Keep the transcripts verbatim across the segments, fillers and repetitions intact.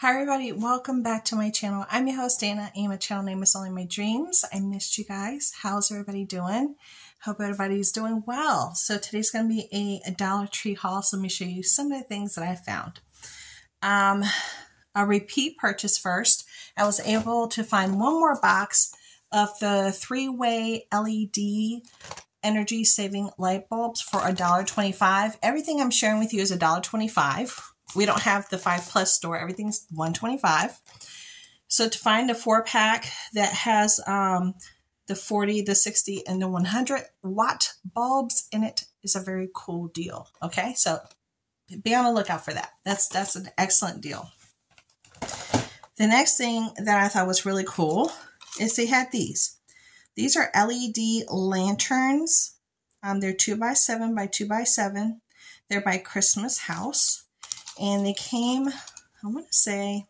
Hi everybody, welcome back to my channel. I'm your host Ana, and my channel name is Only My Dreams. I missed you guys. How's everybody doing? Hope everybody's doing well. So today's going to be a, a Dollar Tree haul, so let me show you some of the things that I found. Um, a repeat purchase first. I was able to find one more box of the three-way L E D energy saving light bulbs for a dollar twenty-five. Everything I'm sharing with you is a dollar twenty-five. We don't have the five plus store. Everything's one twenty-five. So to find a four pack that has um, the forty, the sixty, and the one hundred watt bulbs in it is a very cool deal. Okay, so be on the lookout for that. That's that's an excellent deal. The next thing that I thought was really cool is they had these. These are L E D lanterns. Um, they're two by seven by two by seven. They're by Christmas House. And they came, I want to say,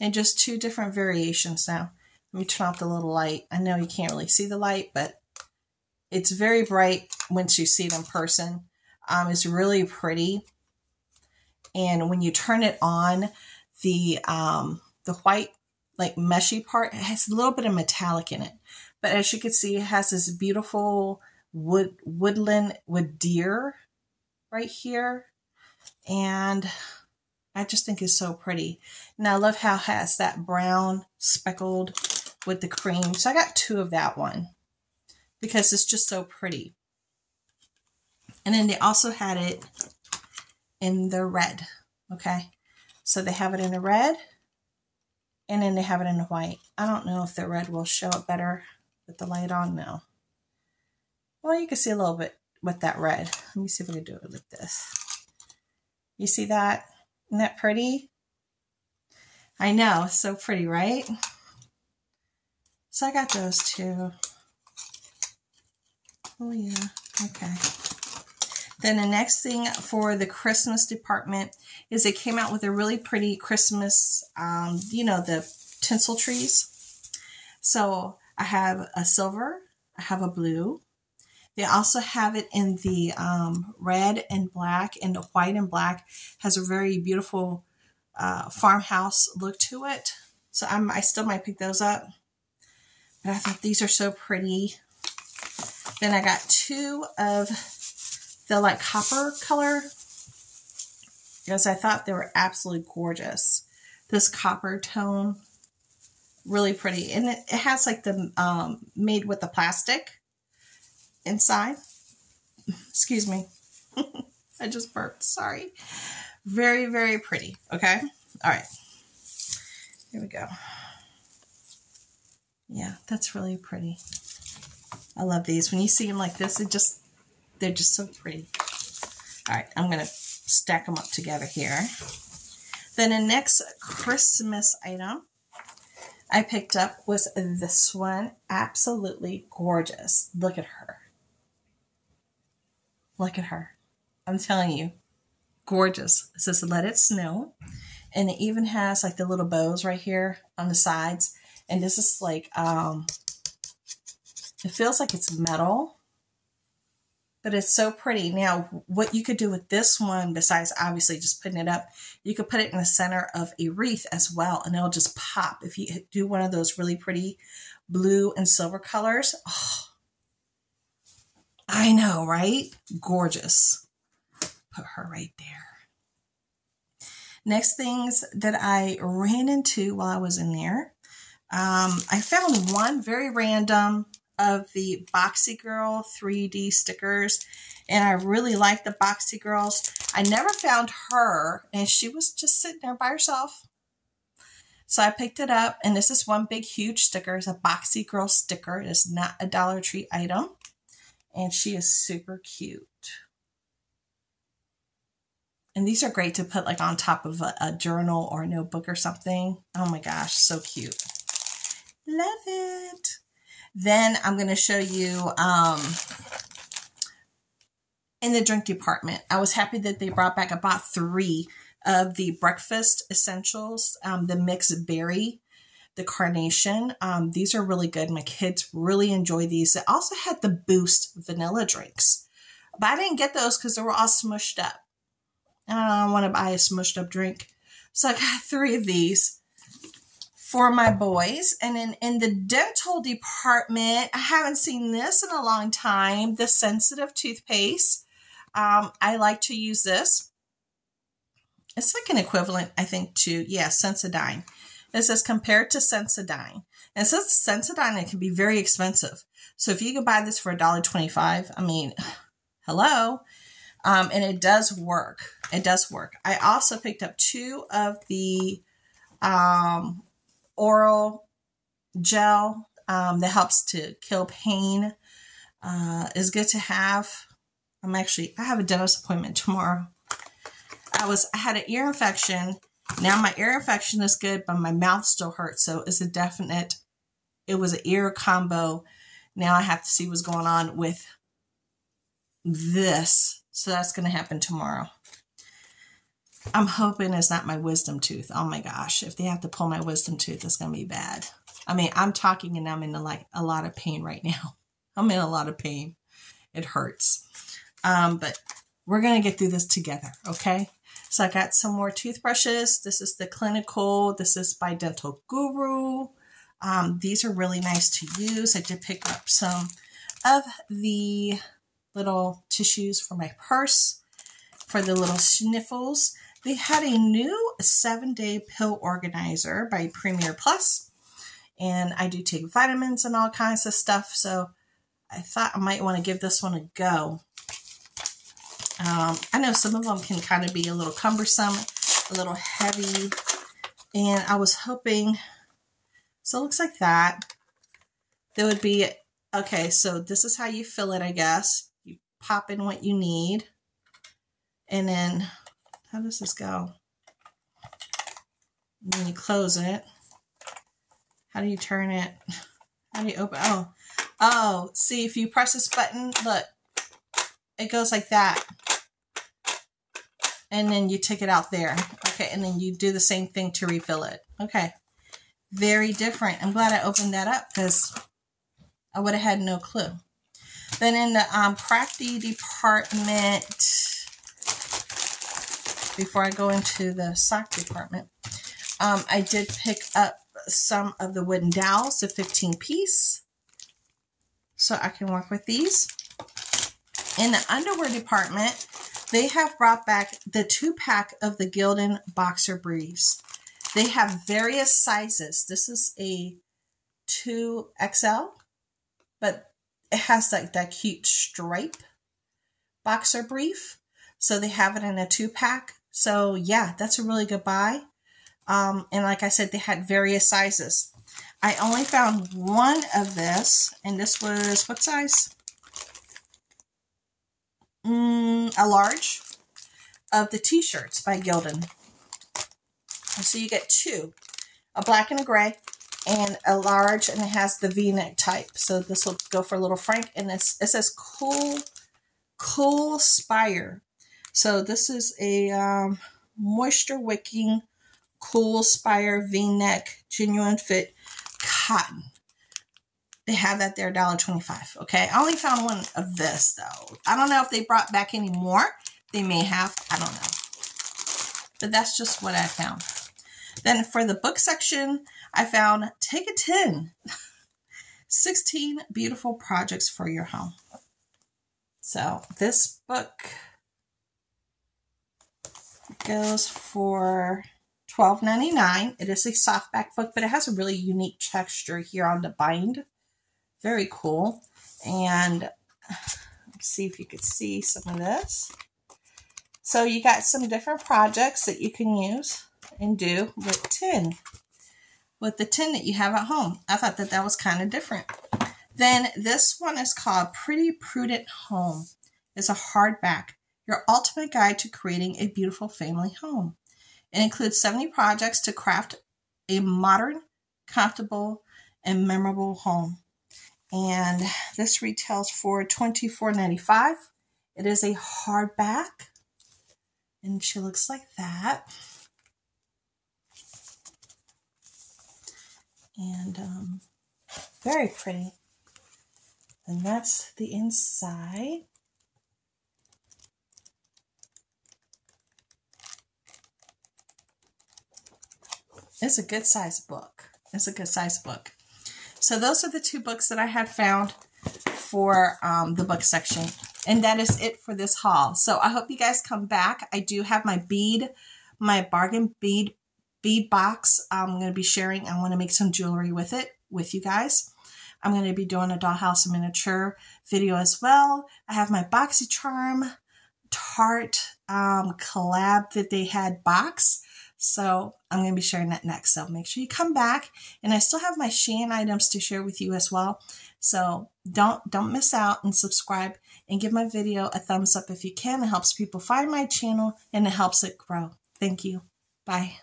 in just two different variations now. Let me turn off the little light. I know you can't really see the light, but it's very bright once you see it in person. Um, it's really pretty. And when you turn it on, the, um, the white, like, meshy part, it has a little bit of metallic in it. But as you can see, it has this beautiful wood woodland with deer right here. And I just think it's so pretty. And I love how it has that brown speckled with the cream. So I got two of that one because it's just so pretty. And then they also had it in the red. Okay. So they have it in the red and then they have it in the white. I don't know if the red will show up better with the light on now. Well, you can see a little bit with that red. Let me see if I can do it like this. You see that? Isn't that pretty? I know, so pretty, right? So I got those two. Oh yeah, okay. Then the next thing for the Christmas department is it came out with a really pretty Christmas, um, you know, the tinsel trees. So I have a silver, I have a blue. They also have it in the um, red and black, and the white and black has a very beautiful uh, farmhouse look to it. So I'm, I still might pick those up. But I thought these are so pretty. Then I got two of the like copper color because I thought they were absolutely gorgeous. This copper tone, really pretty. And it, it has like the um, made with the plastic inside. Excuse me. I just burped. Sorry. Very, very pretty. Okay. All right. Here we go. Yeah, that's really pretty. I love these. When you see them like this, it just, they're just so pretty. All right. I'm going to stack them up together here. Then the next Christmas item I picked up was this one. Absolutely gorgeous. Look at her. Look at her. I'm telling you, gorgeous. It says "Let It Snow," and it even has like the little bows right here on the sides. And this is like, um, it feels like it's metal, but it's so pretty. Now, what you could do with this one, besides obviously just putting it up, you could put it in the center of a wreath as well, and it'll just pop. If you do one of those really pretty blue and silver colors, oh, I know, right? Gorgeous. Put her right there. Next things that I ran into while I was in there, um, I found one very random of the Boxy Girl three D stickers, and I really like the Boxy Girls. I never found her, and she was just sitting there by herself. So I picked it up, and this is one big, huge sticker. It's a Boxy Girl sticker. It's not a Dollar Tree item. And she is super cute. And these are great to put like on top of a, a journal or a notebook or something. Oh my gosh, so cute. Love it. Then I'm going to show you um, in the drink department. I was happy that they brought back about three of the breakfast essentials, um, the mixed berry, the Carnation. Um, these are really good. My kids really enjoy these. They also had the Boost vanilla drinks, but I didn't get those because they were all smushed up. I don't want to buy a smushed up drink. So I got three of these for my boys. And then in the dental department, I haven't seen this in a long time, the sensitive toothpaste. Um, I like to use this. It's like an equivalent, I think, to, yeah, Sensodyne. It says compared to Sensodyne. And since Sensodyne, it can be very expensive. So if you can buy this for a dollar twenty-five, I mean, hello. Um, and it does work. It does work. I also picked up two of the um, oral gel um, that helps to kill pain. Uh, it's good to have. I'm actually, I have a dentist appointment tomorrow. I was, I had an ear infection. Now my ear infection is good, but my mouth still hurts. So it's a definite, it was an ear combo. Now I have to see what's going on with this. So that's going to happen tomorrow. I'm hoping it's not my wisdom tooth. Oh my gosh. If they have to pull my wisdom tooth, it's going to be bad. I mean, I'm talking and I'm in a, like, a lot of pain right now. I'm in a lot of pain. It hurts. Um, but we're going to get through this together. Okay. So I got some more toothbrushes. This is the clinical. This is by Dental Guru. Um, these are really nice to use. I did pick up some of the little tissues for my purse, for the little sniffles. They had a new seven-day pill organizer by Premier Plus, and I do take vitamins and all kinds of stuff, so I thought I might want to give this one a go. Um, I know some of them can kind of be a little cumbersome, a little heavy, and I was hoping... So it looks like that. There would be, okay, so this is how you fill it, I guess. You pop in what you need. And then, how does this go? And then you close it. How do you turn it? How do you open? Oh, oh, see, if you press this button, look, it goes like that. And then you take it out there. Okay, and then you do the same thing to refill it. Okay. Very different. I'm glad I opened that up because I would have had no clue. Then in the um, crafty department, before I go into the sock department, um, I did pick up some of the wooden dowels, the fifteen piece. So I can work with these. In the underwear department, they have brought back the two pack of the Gildan boxer briefs. They have various sizes. This is a two X L, but it has like that cute stripe boxer brief. So they have it in a two pack. So yeah, that's a really good buy. Um, and like I said, they had various sizes. I only found one of this, and this was what size? Mm, a large of the t-shirts by Gildan. So you get two, a black and a gray, and a large, and it has the V-neck type. So this will go for little Frank, and it's, it says Cool, Cool Spire. So this is a um, moisture-wicking Cool Spire V-neck genuine fit cotton. They have that there, a dollar twenty-five. Okay, I only found one of this though. I don't know if they brought back any more. They may have. I don't know. But that's just what I found. Then for the book section, I found Take a Tin, sixteen Beautiful Projects for Your Home. So this book goes for twelve ninety-nine. It is a softback book, but it has a really unique texture here on the bind. Very cool. And let's see if you could see some of this. So you got some different projects that you can use and do with tin, with the tin that you have at home. I thought that that was kind of different. Then this one is called Pretty Prudent Home. It's a hardback, your ultimate guide to creating a beautiful family home. It includes seventy projects to craft a modern, comfortable, and memorable home. And this retails for twenty-four ninety-five. It is a hardback, and she looks like that. And um, very pretty. And that's the inside. It's a good size book. It's a good size book. So those are the two books that I had found for um, the book section. And that is it for this haul. So I hope you guys come back. I do have my bead, my bargain bead bead box. I'm going to be sharing. I want to make some jewelry with it with you guys. I'm going to be doing a dollhouse miniature video as well. I have my Boxycharm Tarte um, collab that they had box. So I'm going to be sharing that next. So make sure you come back. And I still have my Shein items to share with you as well. So don't, don't miss out, and subscribe and give my video a thumbs up if you can. It helps people find my channel and it helps it grow. Thank you. Bye.